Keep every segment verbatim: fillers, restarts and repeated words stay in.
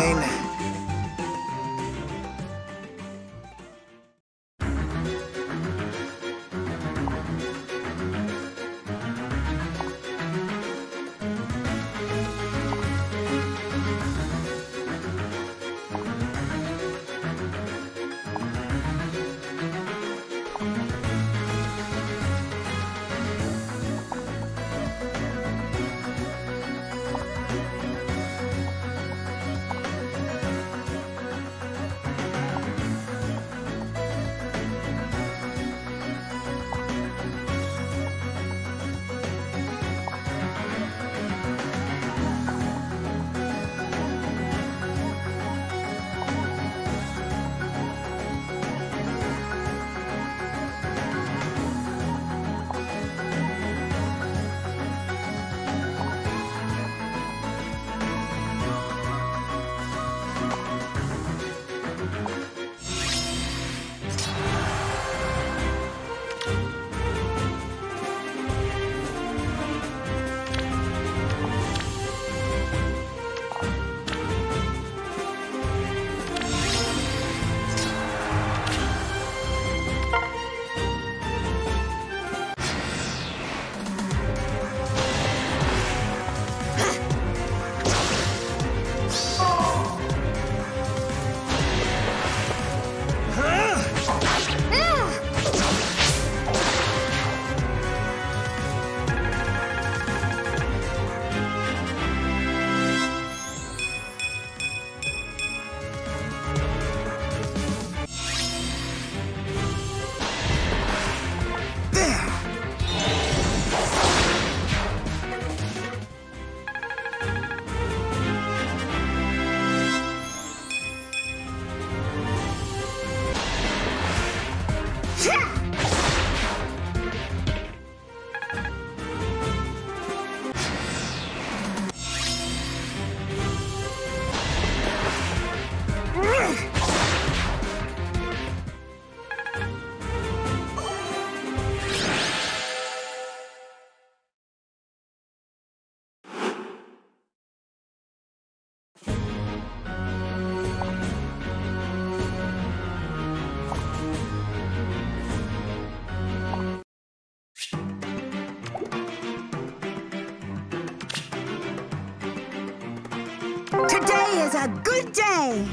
mine. Today is a good day!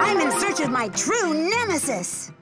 I'm in search of my true nemesis!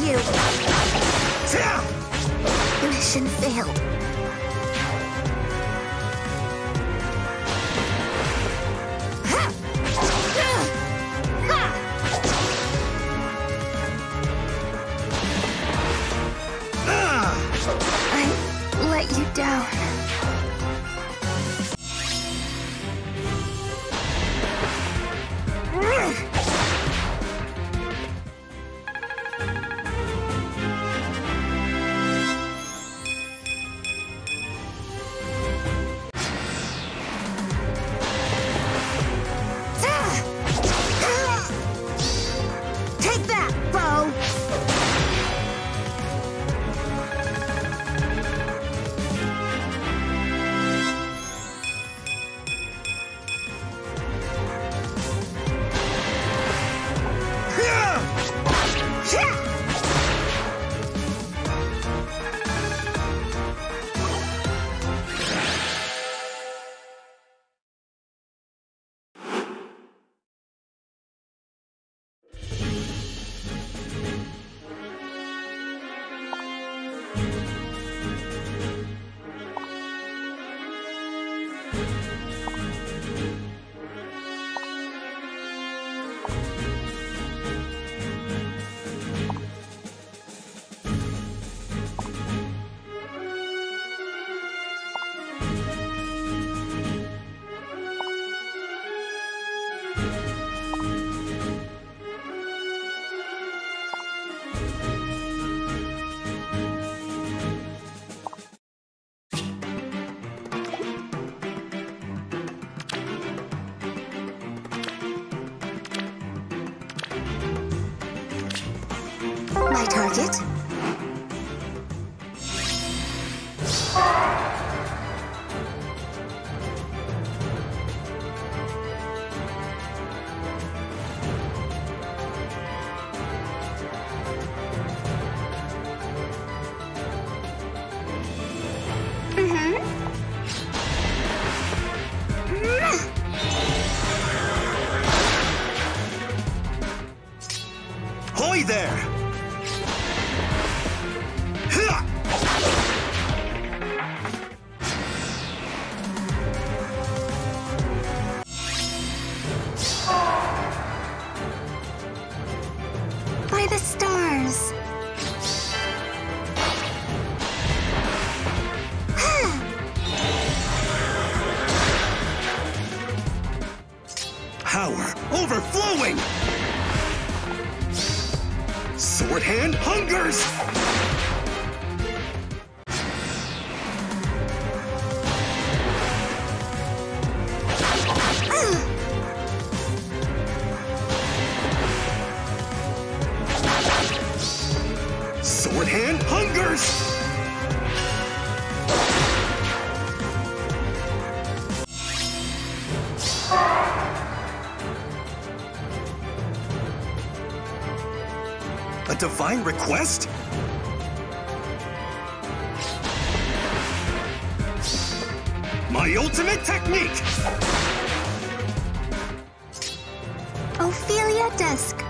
at you. Mission failed. I let you down. My target? Mm-hmm. Hoy there! Power overflowing! Sword hand hungers! Sword hand hungers! A divine request? My ultimate technique! Ophelia Dusk.